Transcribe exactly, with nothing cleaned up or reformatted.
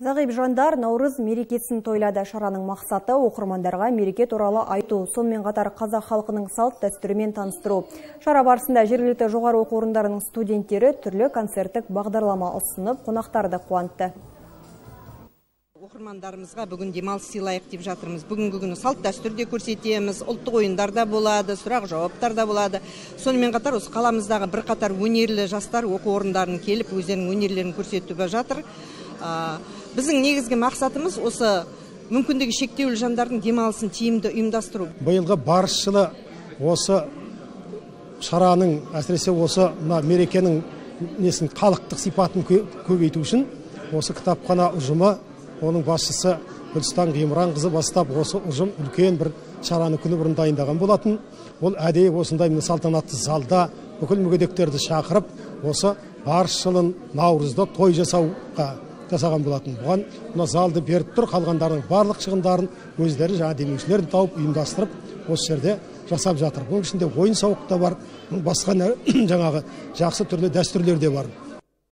Зағип жандар наурыз мерекесін тойлады. Шараның мақсаты оқырмандарға мереке туралы айту, сонымен қатар қазақ халқының салт дәстүрімен таныстыру. Шара барысында жергілікті жоғары оқу орындарының студенттері түрлі концерттік бағдарлама ұсынып, қонақтарды қуантты. Оқырмандарымызға бүгін демалыс сыйлайық деп жатырмыз. Бүгінгі күні салт дәстүрде көрсетеміз, ұлттық ойындарда болады, сұрақ жауаптарда болады. Сонымен қатар осы қаламыздағы бірқатар өнерлі жастар оқу орындарының келіп өздерінің өнерлерін көрсетіп жатыр. Біздің негізгі мақсатымыз осы мүмкіндігі шектеулі жандардың демалысын тиімді ұйымдастыру. Биылғы барысшылы осы шараның, әсіресе осы мерекенің несін халықтық сипатын көбейту үшін осы кітапхана ұжымы, оның басшысы Гүлстан Ғимранқызы бастап осы ұжым үлкен бір шараны күні бұрын дайындаған болатын. Ол әдейі осындай салтанатты залда бүкіл мүгедектерді шақырып, осы барысшылын наурызда той жасауға жасаған болатын. Бұған мына залды беріп тұр, қалғандардың барлық шығындарын өздері жаңа демеушілерді тауып ұйымдастырып, осы жерде жасап жатыр. Оның ішінде ойын-сауық та бар, басқа жаңағы жақсы түрлі дәстүрлер де бар.